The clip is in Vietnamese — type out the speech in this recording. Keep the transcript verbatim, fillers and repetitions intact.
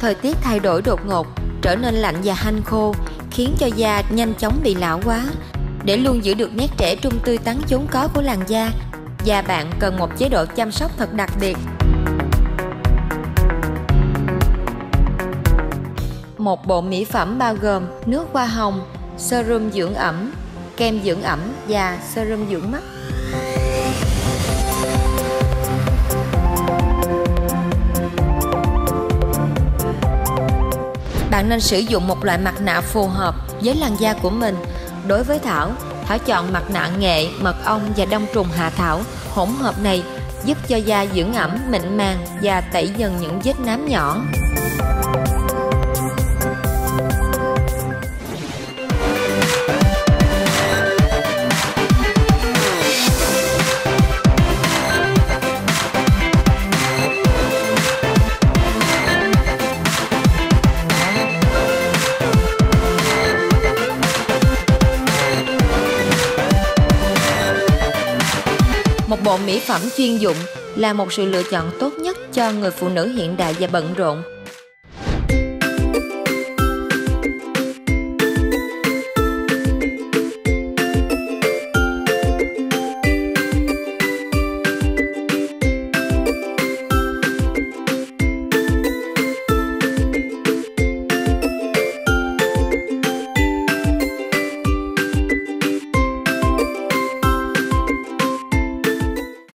Thời tiết thay đổi đột ngột, trở nên lạnh và hanh khô, khiến cho da nhanh chóng bị lão hóa. Để luôn giữ được nét trẻ trung tươi tắn vốn có của làn da, da bạn cần một chế độ chăm sóc thật đặc biệt. Một bộ mỹ phẩm bao gồm nước hoa hồng, serum dưỡng ẩm, kem dưỡng ẩm và serum dưỡng mắt. Bạn nên sử dụng một loại mặt nạ phù hợp với làn da của mình. Đối với Thảo, Thảo chọn mặt nạ nghệ, mật ong và đông trùng hạ thảo. Hỗn hợp này giúp cho da dưỡng ẩm, mịn màng và tẩy dần những vết nám nhỏ. Một bộ mỹ phẩm chuyên dụng là một sự lựa chọn tốt nhất cho người phụ nữ hiện đại và bận rộn.